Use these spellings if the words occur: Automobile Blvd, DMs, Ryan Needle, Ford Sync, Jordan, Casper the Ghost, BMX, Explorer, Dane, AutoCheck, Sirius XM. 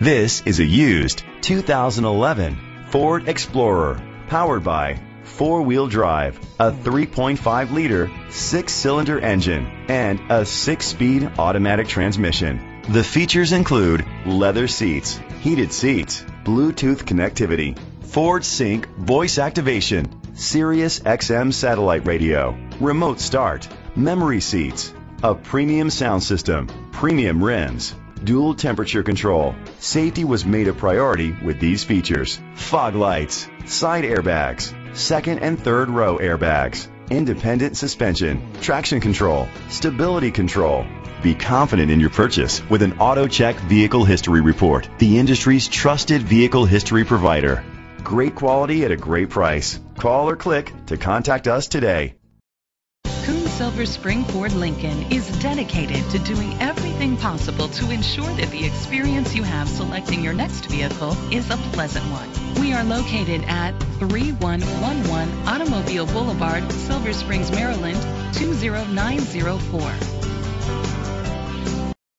This is a used 2011 Ford Explorer powered by four-wheel drive, a 3.5-liter six-cylinder engine, and a six-speed automatic transmission. The features include leather seats, heated seats, Bluetooth connectivity, Ford Sync voice activation, Sirius XM satellite radio, remote start, memory seats, a premium sound system, premium rims, dual temperature control. Safety was made a priority with these features: fog lights, side airbags, second and third row airbags, independent suspension, traction control, stability control. Be confident in your purchase with an AutoCheck Vehicle History Report, the industry's trusted vehicle history provider. Great quality at a great price. Call or click to contact us today. Silver Spring Ford Lincoln is dedicated to doing everything possible to ensure that the experience you have selecting your next vehicle is a pleasant one. We are located at 3111 Automobile Boulevard, Silver Springs, Maryland 20904.